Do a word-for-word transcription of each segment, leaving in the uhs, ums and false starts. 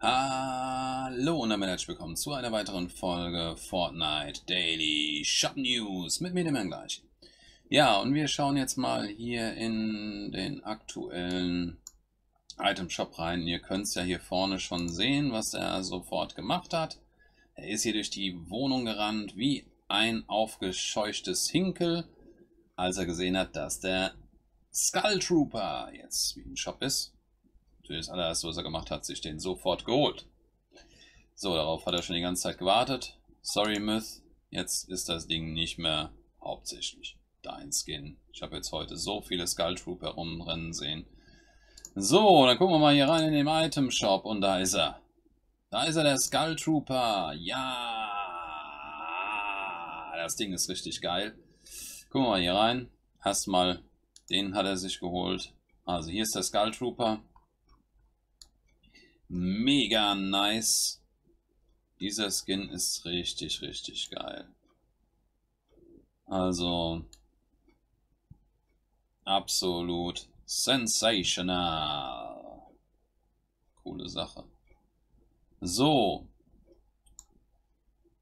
Hallo und damit herzlich willkommen zu einer weiteren Folge Fortnite Daily Shop News mit mir dem Herrn gleich. Ja, und wir schauen jetzt mal hier in den aktuellen Item Shop rein. Ihr könnt es ja hier vorne schon sehen, was er sofort gemacht hat. Er ist hier durch die Wohnung gerannt wie ein aufgescheuchtes Hinkel, als er gesehen hat, dass der Skull Trooper jetzt im Shop ist. Das allererste, was er gemacht hat, sich den sofort geholt. So, darauf hat er schon die ganze Zeit gewartet. Sorry, Myth, jetzt ist das Ding nicht mehr hauptsächlich dein Skin. Ich habe jetzt heute so viele Skull Trooper rumrennen sehen. So, dann gucken wir mal hier rein in den Item Shop und da ist er. Da ist er, der Skull Trooper. Ja, das Ding ist richtig geil. Gucken wir mal hier rein. Erstmal, den hat er sich geholt. Also hier ist der Skull Trooper. Mega nice. Dieser Skin ist richtig, richtig geil. Also, absolut sensational. Coole Sache. So.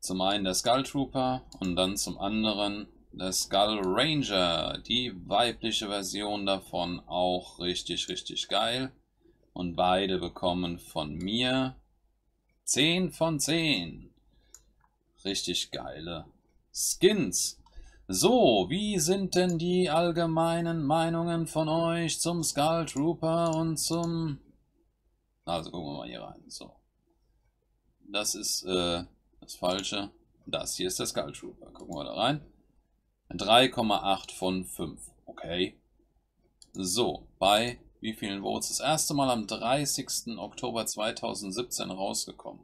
Zum einen der Skull Trooper und dann zum anderen der Skull Ranger. Die weibliche Version davon auch richtig, richtig geil. Und beide bekommen von mir zehn von zehn. Richtig geile Skins. So, wie sind denn die allgemeinen Meinungen von euch zum Skull Trooper und zum... Also gucken wir mal hier rein. So. Das ist äh, das Falsche. Das hier ist der Skull Trooper. Gucken wir da rein. drei Komma acht von fünf. Okay. So, bei... Wie vielen Votes? Das erste Mal am dreißigsten Oktober zweitausendsiebzehn rausgekommen.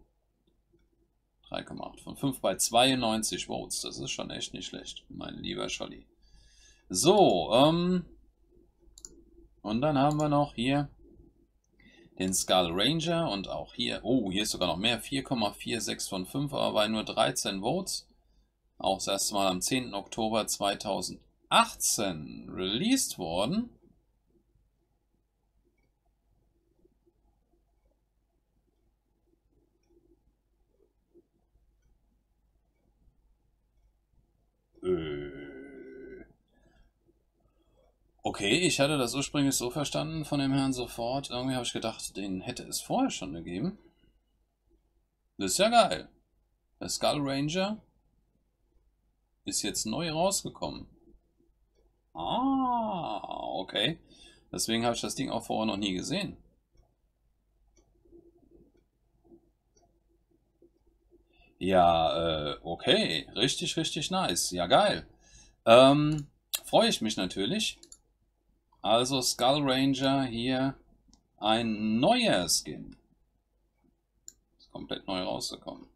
drei Komma acht von fünf bei zweiundneunzig Votes. Das ist schon echt nicht schlecht, mein lieber Scholli. So, ähm. Und dann haben wir noch hier den Skull Ranger und auch hier. Oh, hier ist sogar noch mehr. vier Komma sechsundvierzig von fünf, aber bei nur dreizehn Votes. Auch das erste Mal am zehnten Oktober zweitausendachtzehn released worden. Okay, ich hatte das ursprünglich so verstanden von dem Herrn sofort. Irgendwie habe ich gedacht, den hätte es vorher schon gegeben. Das ist ja geil. Der Skull Ranger ist jetzt neu rausgekommen. Ah, okay. Deswegen habe ich das Ding auch vorher noch nie gesehen. Ja, äh, okay. Richtig, richtig nice. Ja, geil. Ähm, freue ich mich natürlich. Also Skull Ranger hier ein neuer Skin. Ist komplett neu rausgekommen.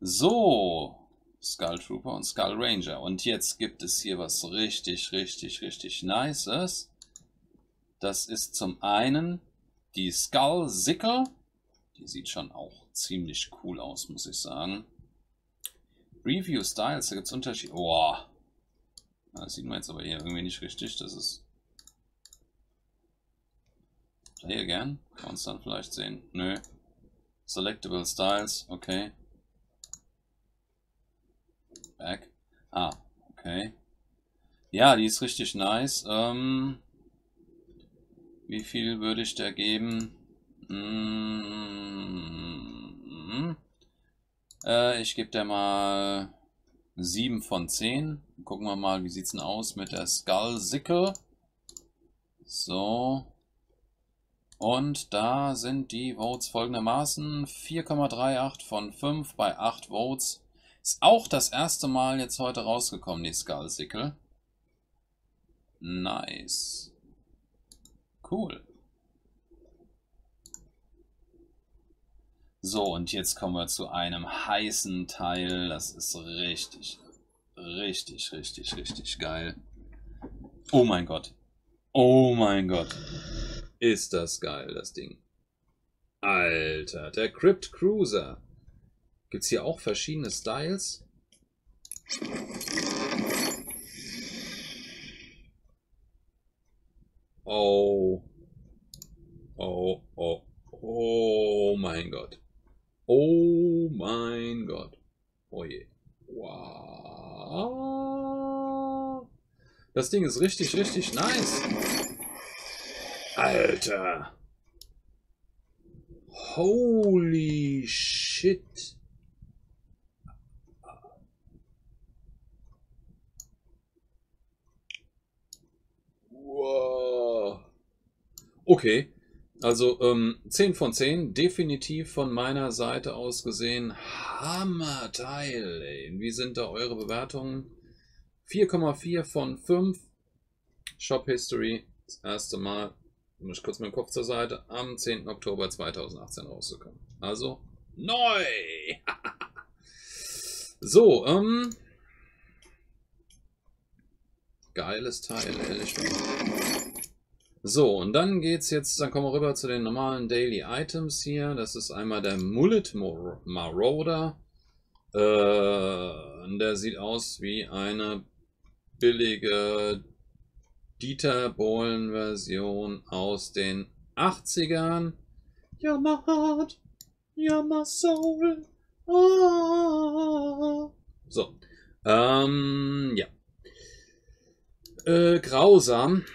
So, Skull Trooper und Skull Ranger. Und jetzt gibt es hier was richtig, richtig, richtig Nices. Das ist zum einen die Skull Sickle. Die sieht schon auch ziemlich cool aus, muss ich sagen. Review Styles, da gibt es Unterschiede. Boah. Das sieht man jetzt aber hier irgendwie nicht richtig. Das ist... Hier gern. Kann man es dann vielleicht sehen. Nö. Selectable Styles. Okay. Back. Ah, okay. Ja, die ist richtig nice. Ähm, wie viel würde ich da geben? Mm-hmm. äh, ich gebe der mal sieben von zehn. Gucken wir mal, wie sieht es denn aus mit der Skull Sickle. So. Und da sind die Votes folgendermaßen. vier Komma achtunddreißig von fünf bei acht Votes. Ist auch das erste Mal jetzt heute rausgekommen, die Skull Sickle. Nice. Cool. So, und jetzt kommen wir zu einem heißen Teil. Das ist richtig, richtig, richtig, richtig geil. Oh mein Gott. Oh mein Gott. Ist das geil, das Ding. Alter, der Crypt Cruiser. Gibt es hier auch verschiedene Styles? Oh. Oh, oh, Oh mein Gott. Oh mein Gott. Oh je. Wow. Das Ding ist richtig, richtig nice. Alter. Holy shit. Wow. Okay. Also ähm, zehn von zehn, definitiv von meiner Seite aus gesehen, Hammerteil, ey. Wie sind da eure Bewertungen? vier Komma vier von fünf, Shop History, das erste Mal, muss ich kurz mit dem Kopf zur Seite, am zehnten Oktober zweitausendachtzehn rausgekommen. Also, neu! So, ähm, geiles Teil, ehrlich gesagt. So, und dann geht's jetzt, dann kommen wir rüber zu den normalen Daily Items hier. Das ist einmal der Mullet Marauder. Äh, der sieht aus wie eine billige Dieter Bohlen-Version aus den achtzigern. You're my heart, you're my soul. Oh. So, ähm, ja. Äh, grausam.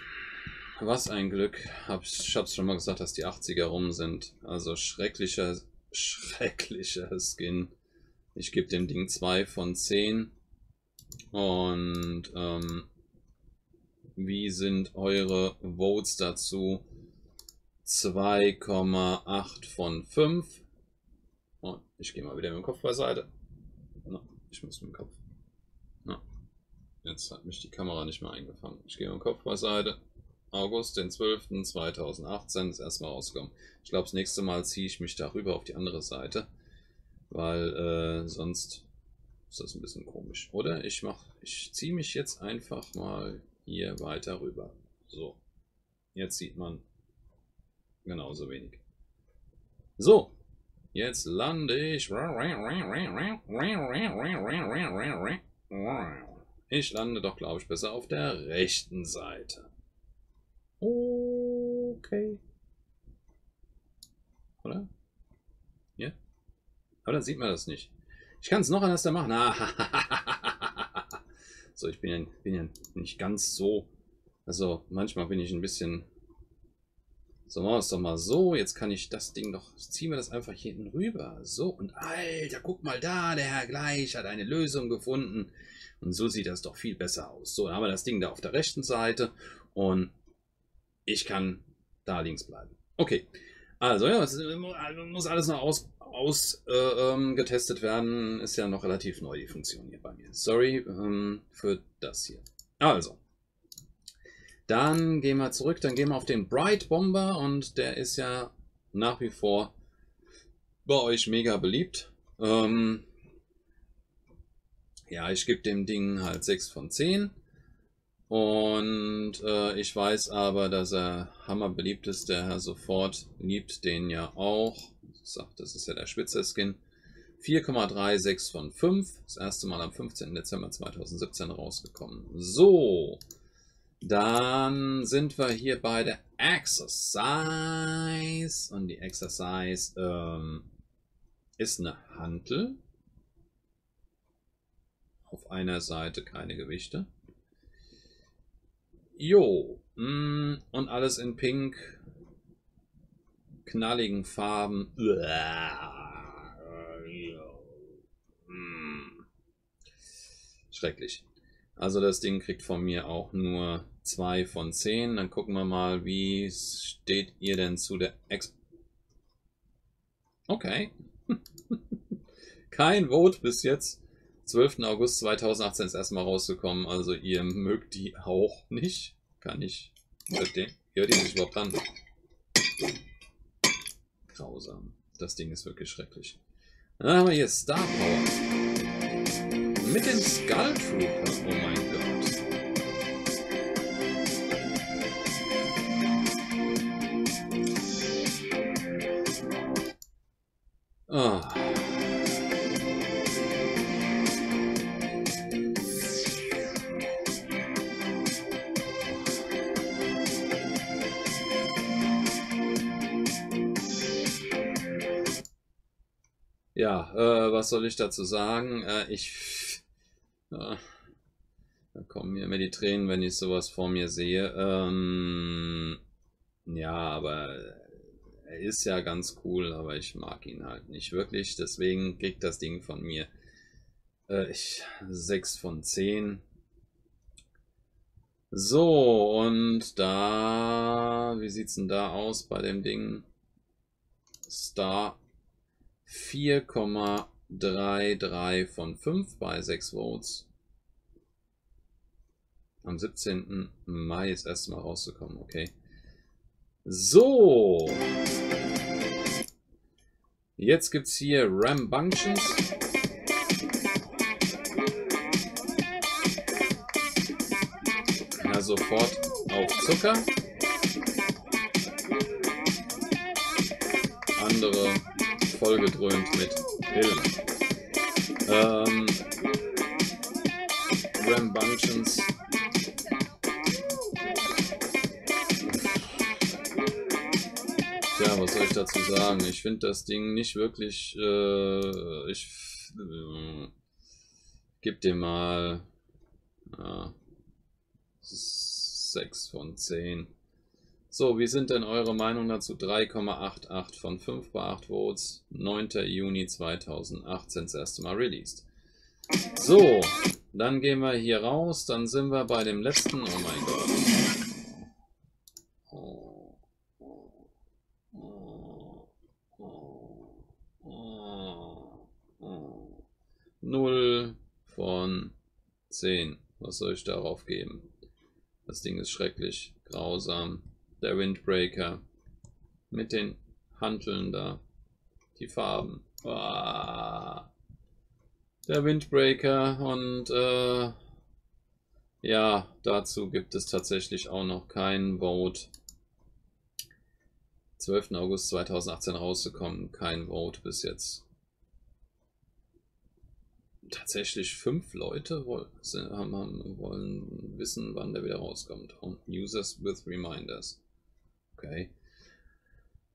Was ein Glück, ich hab's schon mal gesagt, dass die achtziger rum sind. Also schrecklicher, schrecklicher Skin. Ich gebe dem Ding zwei von zehn. Und ähm, wie sind eure Votes dazu? zwei Komma acht von fünf. Und ich gehe mal wieder mit dem Kopf beiseite. Ich muss mit dem Kopf. Jetzt hat mich die Kamera nicht mehr eingefangen. Ich gehe mit dem Kopf beiseite. August, den zwölften zweitausendachtzehn, ist erstmal rausgekommen. Ich glaube, das nächste Mal ziehe ich mich darüber auf die andere Seite, weil äh, sonst ist das ein bisschen komisch. Oder ich mach, ich ziehe mich jetzt einfach mal hier weiter rüber. So, jetzt sieht man genauso wenig. So, jetzt lande ich. Ich lande doch, glaube ich, besser auf der rechten Seite. Okay. Oder? Ja? Aber dann sieht man das nicht. Ich kann es noch anders da machen. Ah. So, ich bin ja, bin ja nicht ganz so. Also, manchmal bin ich ein bisschen. So, machen wir es doch mal so. Jetzt kann ich das Ding doch. Ziehen wir das einfach hier hinten rüber. So, und Alter, guck mal da. Der Herr Gleich hat eine Lösung gefunden. Und so sieht das doch viel besser aus. So, dann haben wir das Ding da auf der rechten Seite. Und. Ich kann da links bleiben. Okay, also ja, es muss alles noch aus, aus, äh, ähm, getestet werden. Ist ja noch relativ neu, die Funktion hier bei mir. Sorry ähm, für das hier. Also, dann gehen wir zurück. Dann gehen wir auf den Bright Bomber. Und der ist ja nach wie vor bei euch mega beliebt. Ähm, ja, ich gebe dem Ding halt sechs von zehn. Und äh, ich weiß aber, dass er hammerbeliebt ist. Der Herr Sofort liebt den ja auch. Ich sag, das ist ja der Spitzer-Skin. vier Komma sechsunddreißig von fünf. Das erste Mal am fünfzehnten Dezember zweitausendsiebzehn rausgekommen. So, dann sind wir hier bei der Exercise. Und die Exercise ähm, ist eine Hantel. Auf einer Seite keine Gewichte. Jo, und alles in pink, knalligen Farben. Schrecklich. Also das Ding kriegt von mir auch nur zwei von zehn. Dann gucken wir mal, wie steht ihr denn zu der Ex... Okay. Kein Vote bis jetzt. zwölften August zweitausendachtzehn ist erstmal rausgekommen, also ihr mögt die auch nicht. Kann ich verstehen. Hört ihr nicht überhaupt an? Grausam. Das Ding ist wirklich schrecklich. Dann haben wir hier Star Power. Mit dem Skull Trooper. Oh mein Gott. Ah. Ja, äh, was soll ich dazu sagen? Äh, ich... Äh, da kommen mir immer die Tränen, wenn ich sowas vor mir sehe. Ähm, ja, aber er ist ja ganz cool, aber ich mag ihn halt nicht wirklich. Deswegen kriegt das Ding von mir äh, ich, sechs von zehn. So, und da... Wie sieht's denn da aus bei dem Ding? Star... vier Komma dreiunddreißig von fünf bei sechs Votes. Am siebzehnten Mai ist erst mal rausgekommen, okay. So. Jetzt gibt es hier Rambunctions. Ja, sofort auf Zucker. Andere vollgedröhnt mit Pillen. Ähm, Rambunctions. Tja, was soll ich dazu sagen? Ich finde das Ding nicht wirklich. Äh, ich äh, gib dir mal äh, sechs von zehn. So, wie sind denn eure Meinung dazu? drei Komma achtundachtzig von fünf bei acht Votes. neunten Juni zweitausendachtzehn, das erste Mal released. So, dann gehen wir hier raus. Dann sind wir bei dem letzten. Oh mein Gott. null von zehn. Was soll ich darauf geben? Das Ding ist schrecklich, grausam. Der Windbreaker mit den Hanteln da, die Farben. Oh. Der Windbreaker und äh, ja, dazu gibt es tatsächlich auch noch keinen Vote. zwölften August zweitausendachtzehn rausgekommen, kein Vote bis jetzt. Tatsächlich fünf Leute wollen, wollen wissen, wann der wieder rauskommt. Und Users with Reminders. Okay.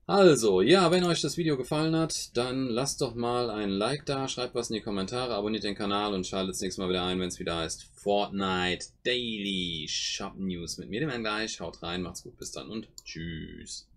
Also, ja, wenn euch das Video gefallen hat, dann lasst doch mal ein Like da, schreibt was in die Kommentare, abonniert den Kanal und schaltet das nächste Mal wieder ein, wenn es wieder heißt Fortnite Daily Shop News mit mir, dem Herrn gleich. Haut rein, macht's gut, bis dann und tschüss.